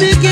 Only I know,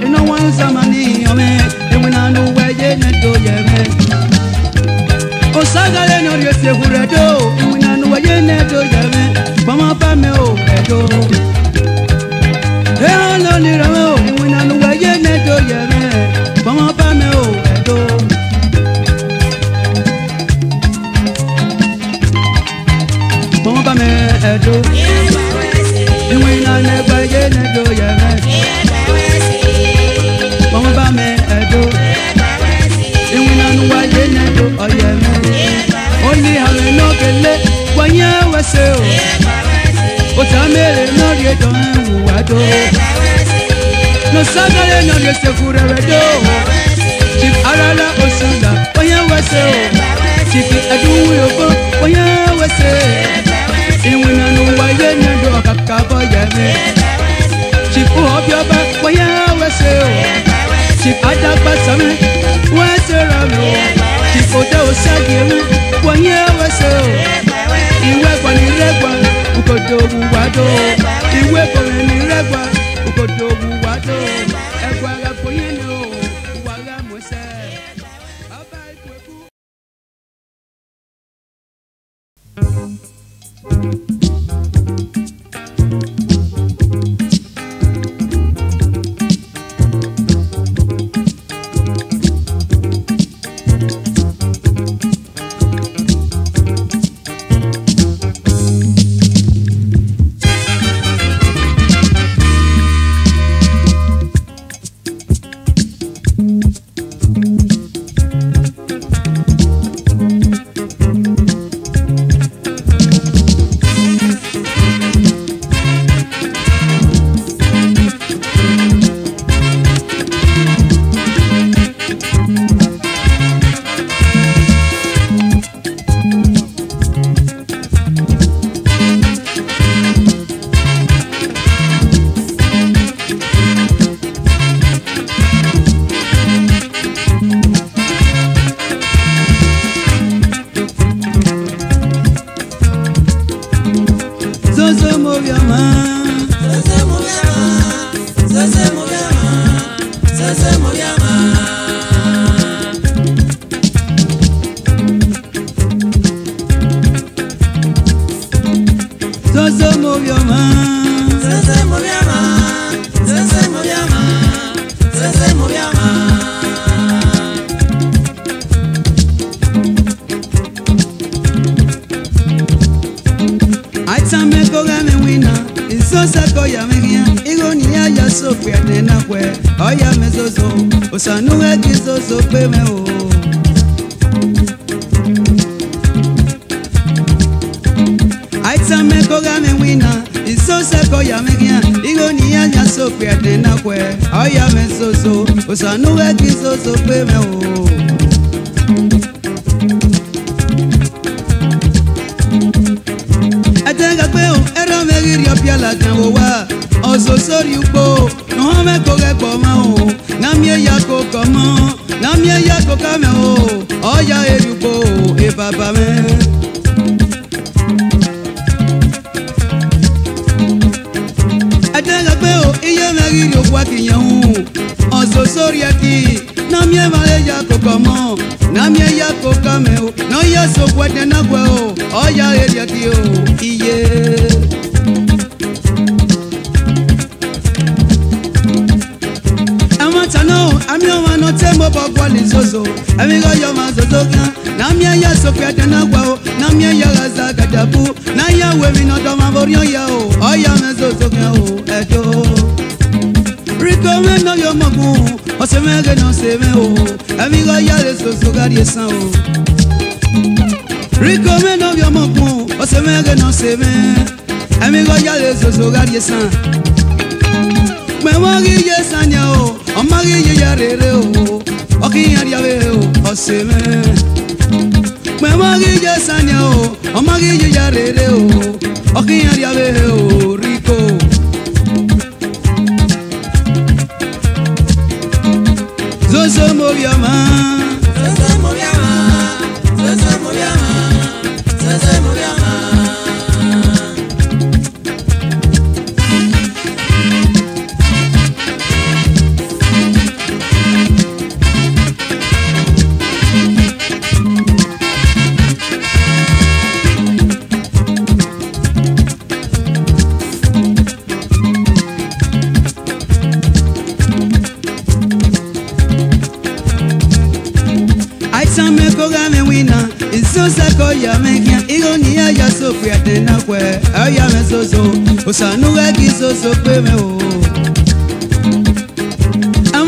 you know, one summer, me, I mean, and when I know.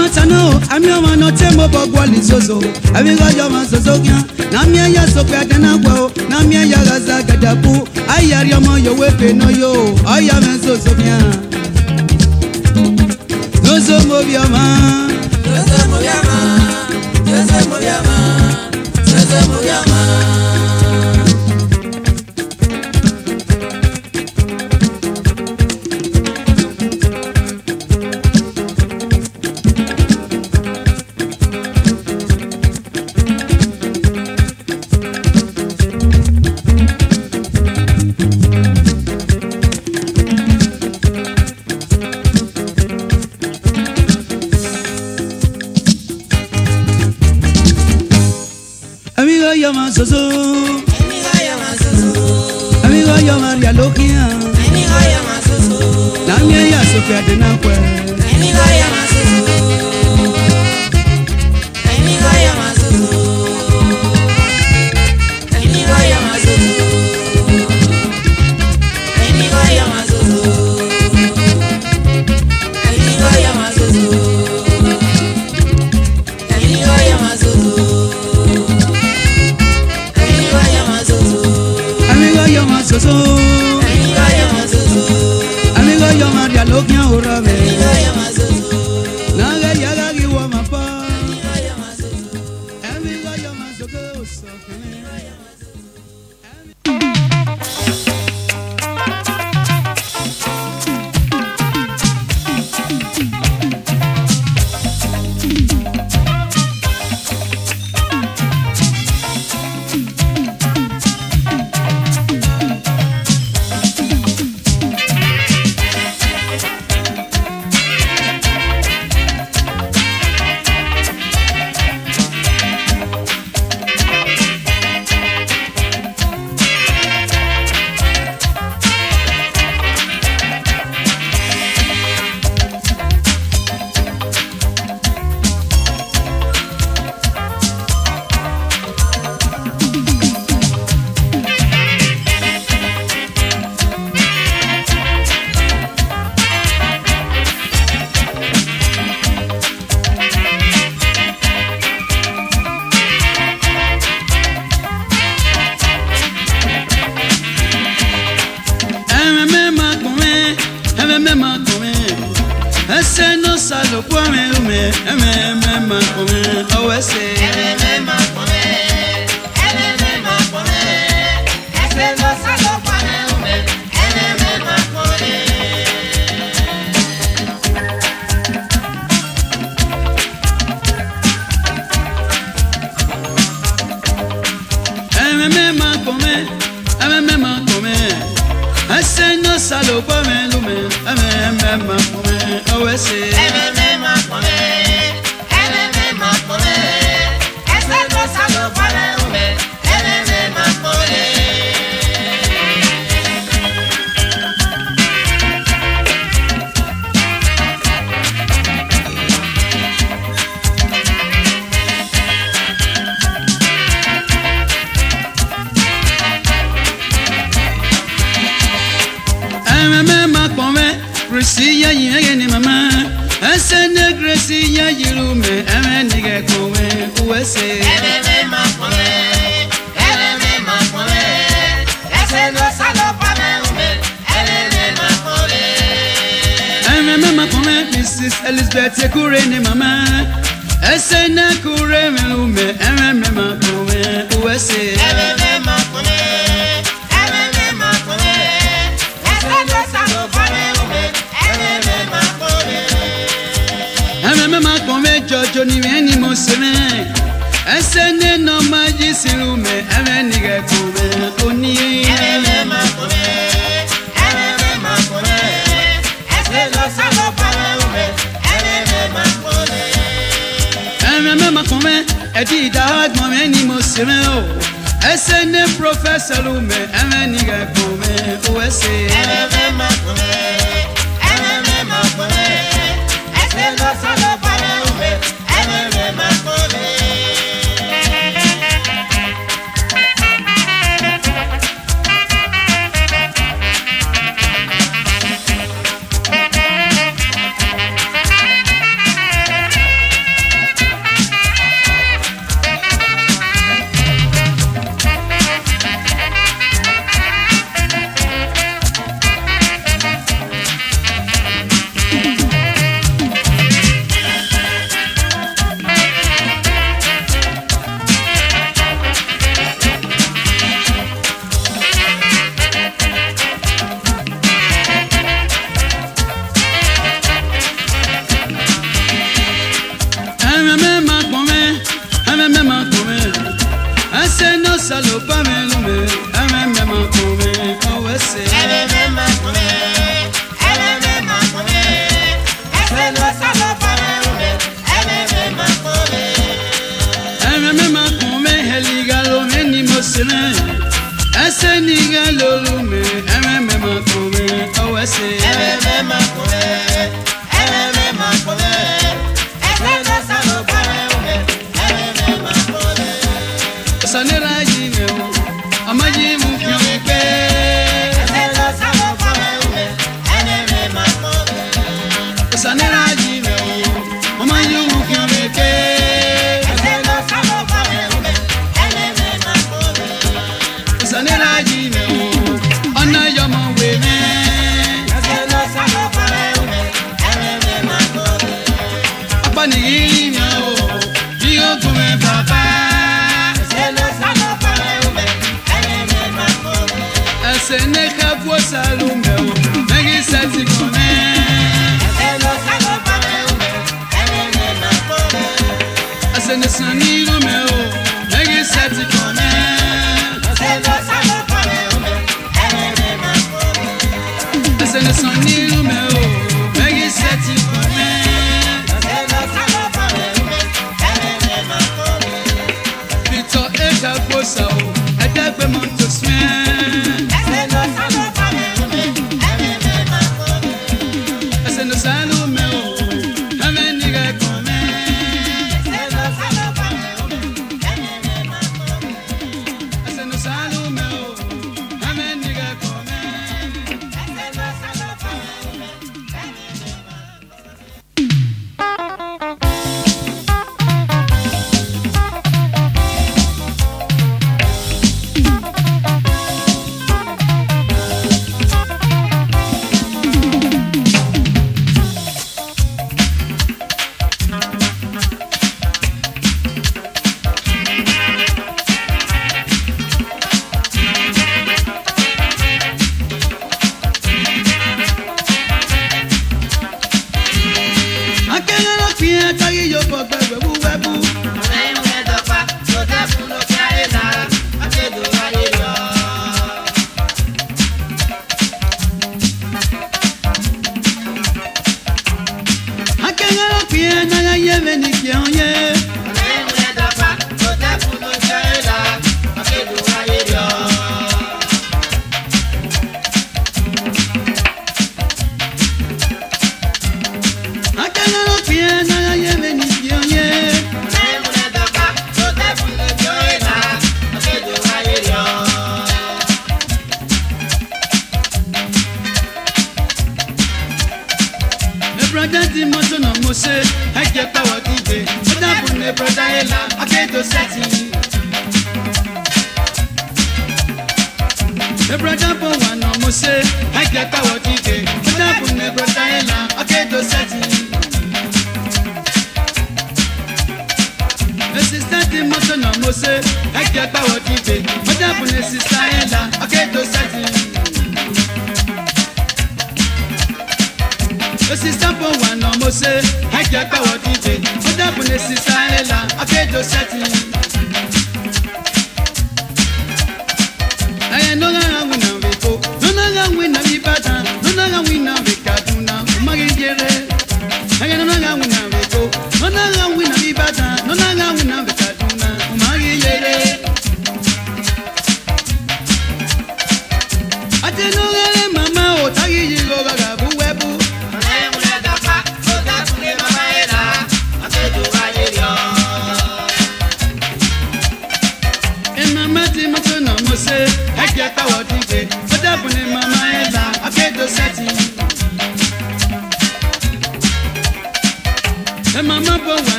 matano, I'm your man, not Tembo Gualizozo. I will go your man's Zogia, Namia Yasokanagua, Namia Yaza Gadapu, I am your man, your weapon, no yo, I am Zozogia. Zozo Moviama, Zozo Moviama, Zozo Moviama, Zozo Moviama.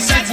I'm a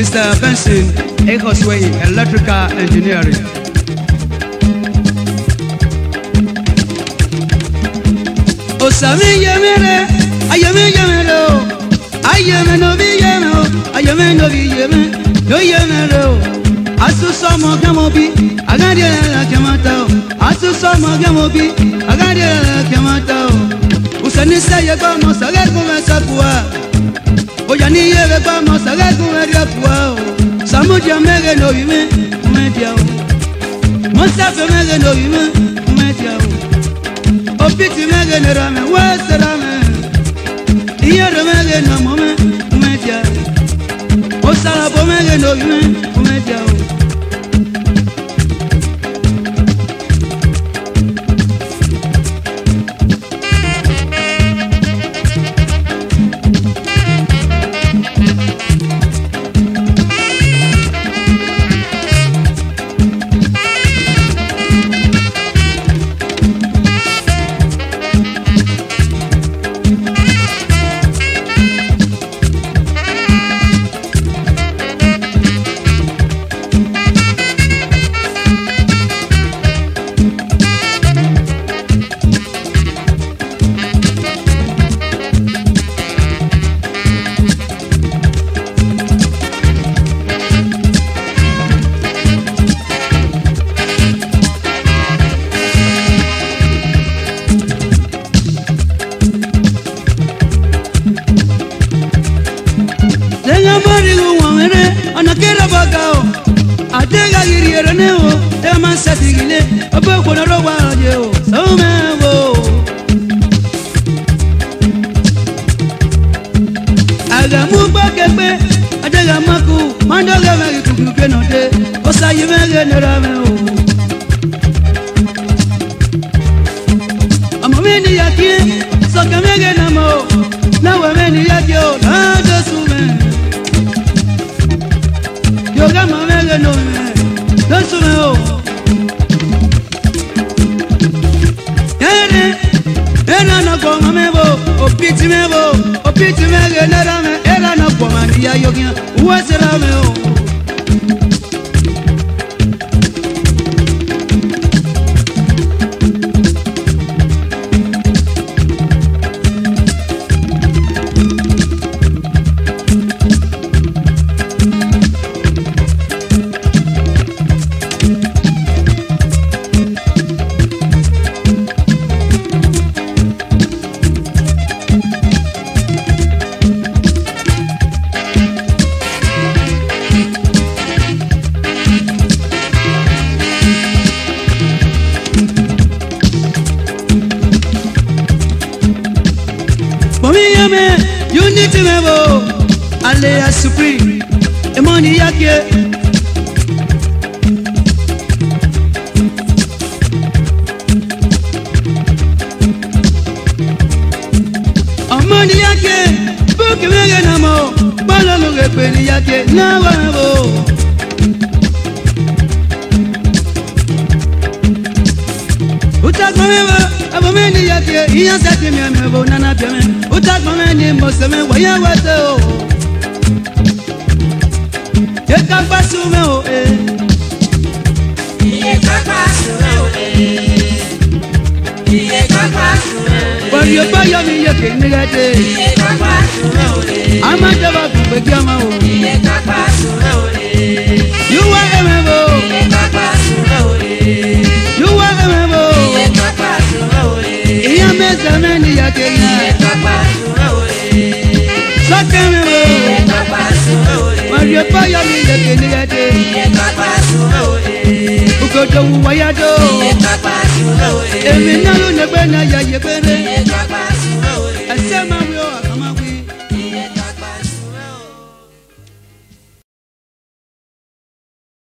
Mr. Benson, Ecosway, Electrical Engineering. Osami yemere, ayeme yemero, ayeme no bi yemero, ayeme no bi yemero, no yemero. Asuso mo gamobi, agadi la kamata. Asuso mo gamobi, agadi la kamata. Usanisa yekamo sageko mesapua. Oyani yebe kwa masage kumeria puao Samuja mege no bime kumetia o Mosafe mege no bime kumetia o Opiti mege no rame wese rame Iyere mege no mome kumetia o Osalapo mege no bime kumetia o Emi na lu ne gbe na ya ye bere